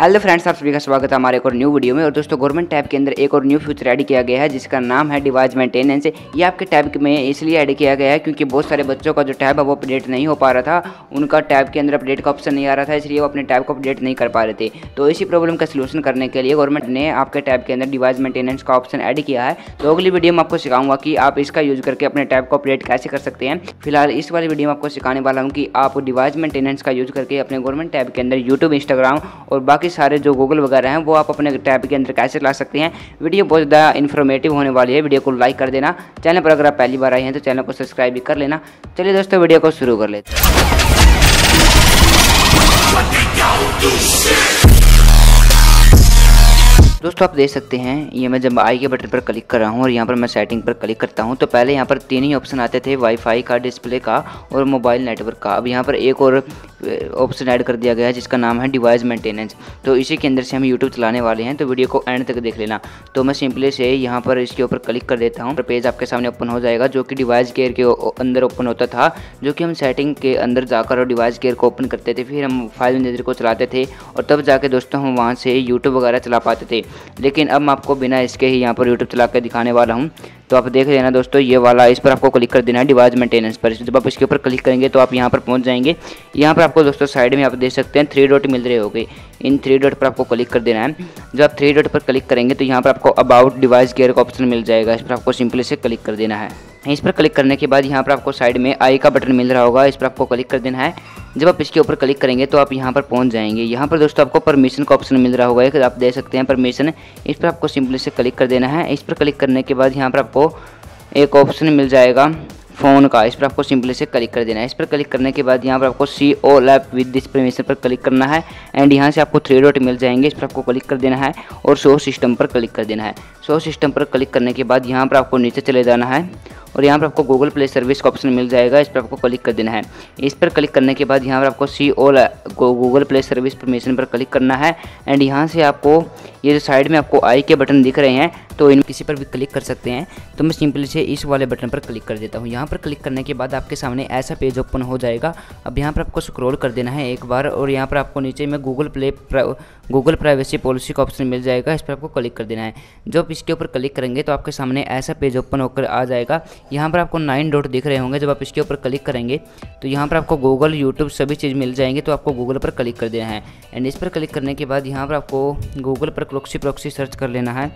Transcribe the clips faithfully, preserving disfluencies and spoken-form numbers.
Hello friends, आप सभी का स्वागत है हमारे एक और न्यू वीडियो में। और दोस्तों, गवर्नमेंट टैब के अंदर एक और न्यू फीचर ऐड किया गया है जिसका नाम है डिवाइस मेंटेनेंस। ये आपके टैब में इसलिए ऐड किया गया है क्योंकि बहुत सारे बच्चों का जो टैब है वो अपडेट नहीं हो पा रहा था, उनका टैब के अंदर अपडेट का ऑप्शन नहीं आ रहा था, इसलिए वो अपने टैब को अपडेट नहीं कर पा रहे थे। तो इसी प्रॉब्लम का सोल्यूशन करने के लिए गवर्नमेंट ने आपके टैब के अंदर डिवाइस मेंटेनेंस का ऑप्शन ऐड किया है। तो अगली वीडियो में आपको सिखाऊंगा कि आप इसका यूज करके अपने टैब को अपडेट कैसे कर सकते हैं। फिलहाल इस वाली वीडियो में आपको सिखाने वाला हूँ कि आप डिवाइस मेंटेनेंस का यूज करके अपने गवर्नमेंट टैब के अंदर यूट्यूब, इंस्टाग्राम और बाकी सारे जो गूगल वगैरह हैं वो आप अपने टैब के अंदर कैसे ला सकते हैं। वीडियो बहुत ज़्यादा इन्फॉर्मेटिव होने वाली है। वीडियो को लाइक कर देना। चैनल पर अगर आप पहली बार आए हैं तो चैनल को सब्सक्राइब भी कर लेना। चलिए दोस्तों, वीडियो को शुरू कर लेते हैं। दोस्तों, आप देख सकते हैं, ये मैं जब आई के बटन पर क्लिक कर रहा हूँ और यहाँ पर मैं सेटिंग पर क्लिक करता हूँ तो पहले यहाँ पर तीन ही ऑप्शन आते थे, वाईफाई का, डिस्प्ले का और मोबाइल नेटवर्क का। अब यहाँ पर एक और ऑप्शन ऐड कर दिया गया है जिसका नाम है डिवाइस मेंटेनेंस। तो इसी के अंदर से हम यूट्यूब चलाने वाले हैं, तो वीडियो को एंड तक देख लेना। तो मैं सिंपली से यहाँ पर इसके ऊपर क्लिक कर देता हूँ। पेज आपके सामने ओपन हो जाएगा जो कि डिवाइस केयर के अंदर ओपन होता था, जो कि हम सेटिंग के अंदर जाकर और डिवाइस केयर को ओपन करते थे, फिर हम फाइल मैनेजर को चलाते थे और तब जाके दोस्तों हम वहाँ से यूट्यूब वगैरह चला पाते थे। लेकिन अब मैं आपको बिना इसके ही यहाँ पर YouTube चला के दिखाने वाला हूँ। तो आप देख लेना दोस्तों, ये वाला, इस पर आपको क्लिक कर देना है डिवाइस मेंटेनेंस पर। जब आप इसके ऊपर क्लिक करेंगे तो आप यहाँ पर पहुँच जाएंगे। यहाँ पर आपको दोस्तों साइड में आप देख सकते हैं थ्री डॉट मिल रहे होंगे, इन थ्री डॉट पर आपको क्लिक कर देना है। जब आप थ्री डॉट पर क्लिक करेंगे तो यहाँ पर आपको अबाउट डिवाइस केयर का ऑप्शन मिल जाएगा, इस पर आपको सिंपली से क्लिक कर देना है। इस पर क्लिक करने के बाद यहाँ पर आपको साइड में आई का बटन मिल रहा होगा, इस पर आपको क्लिक कर देना है। जब आप इसके ऊपर क्लिक करेंगे तो आप यहाँ पर पहुँच जाएंगे। यहाँ पर दोस्तों आपको परमिशन का ऑप्शन मिल रहा होगा, एक आप देख सकते हैं परमिशन, इस पर आपको सिंपली से क्लिक कर देना है। इस पर क्लिक करने के बाद यहाँ पर आपको एक ऑप्शन मिल जाएगा फ़ोन का, इस पर आपको सिंपली से क्लिक कर देना है। इस पर क्लिक करने के बाद यहाँ पर आपको सी ओ लैप विद दिस परमिशन पर क्लिक करना है एंड यहाँ से आपको थ्री डॉट मिल जाएंगे, इस पर आपको क्लिक कर देना है और शो सिस्टम पर क्लिक कर देना है। शो सिस्टम पर क्लिक करने के बाद यहाँ पर आपको नीचे चले जाना है और यहाँ पर आपको गूगल प्ले सर्विस का ऑप्शन मिल जाएगा, इस पर आपको क्लिक कर देना है। इस पर क्लिक करने के बाद यहाँ पर आपको सी ओ गूगल प्ले सर्विस परमिशन पर क्लिक करना है एंड यहाँ से आपको ये जो साइड में आपको आई के बटन दिख रहे हैं तो इन किसी पर भी क्लिक कर सकते हैं। तो मैं सिंपली से इस वाले बटन पर क्लिक कर देता हूँ। यहाँ पर क्लिक करने के बाद आपके सामने ऐसा पेज ओपन हो जाएगा। अब यहाँ पर आपको स्क्रॉल कर देना है एक बार और यहाँ पर आपको नीचे में Google Play Google privacy policy का ऑप्शन मिल जाएगा, इस पर आपको क्लिक कर देना है। जब आप इसके ऊपर क्लिक करेंगे तो आपके सामने ऐसा पेज ओपन होकर आ जाएगा। यहाँ पर आपको नाइन डॉट दिख रहे होंगे, जब आप इसके ऊपर क्लिक करेंगे तो यहाँ पर आपको गूगल, यूट्यूब सभी चीज़ मिल जाएंगे। तो आपको गूगल पर क्लिक कर देना है एंड इस पर क्लिक करने के बाद यहाँ पर आपको गूगल पर प्रॉक्सी प्रॉक्सी सर्च कर लेना है।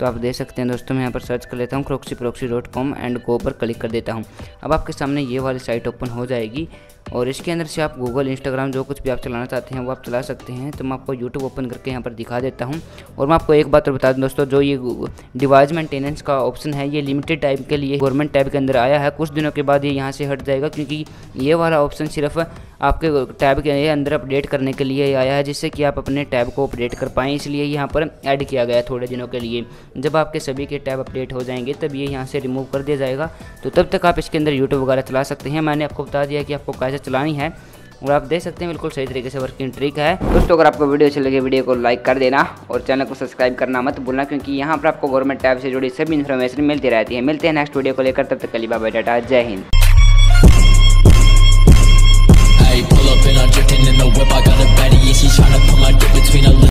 तो आप देख सकते हैं दोस्तों, मैं यहाँ पर सर्च कर लेता हूँ proxy proxy dot com and go पर क्लिक कर देता हूँ। अब आपके सामने ये वाली साइट ओपन हो जाएगी और इसके अंदर से आप गूगल, इंस्टाग्राम जो कुछ भी आप चलाना चाहते हैं वो आप चला सकते हैं। तो मैं आपको यूट्यूब ओपन करके यहाँ पर दिखा देता हूँ। और मैं आपको एक बात और बता दूँ दोस्तों, जो ये डिवाइस मेंटेनेंस का ऑप्शन है ये लिमिटेड टाइम के लिए गवर्नमेंट टैब के अंदर आया है। कुछ दिनों के बाद ये यहाँ से हट जाएगा क्योंकि ये वाला ऑप्शन सिर्फ आपके टैब के अंदर अपडेट करने के लिए आया है, जिससे कि आप अपने टैब को अपडेट कर पाएँ, इसलिए यहाँ पर ऐड किया गया थोड़े दिनों के लिए। जब आपके सभी के टैब अपडेट हो जाएंगे तब ये यहाँ से रिमूव कर दिया जाएगा। तो तब तक आप इसके अंदर यूट्यूब वगैरह चला सकते हैं। मैंने आपको बता दिया कि आपको कैसे चलानी है और आप देख सकते हैं बिल्कुल सही तरीके से वर्किंग ट्रिक है दोस्तों। अगर आपको वीडियो अच्छी लगे वीडियो को लाइक कर देना और चैनल को सब्सक्राइब करना मत भूलना, क्योंकि यहाँ पर आपको गवर्नमेंट टैब से जुड़ी सभी इन्फॉर्मेशन मिलती रहती है। मिलते हैं नेक्स्ट वीडियो को लेकर, तब तक के लिए बाय बाय, टाटा, जय हिंद।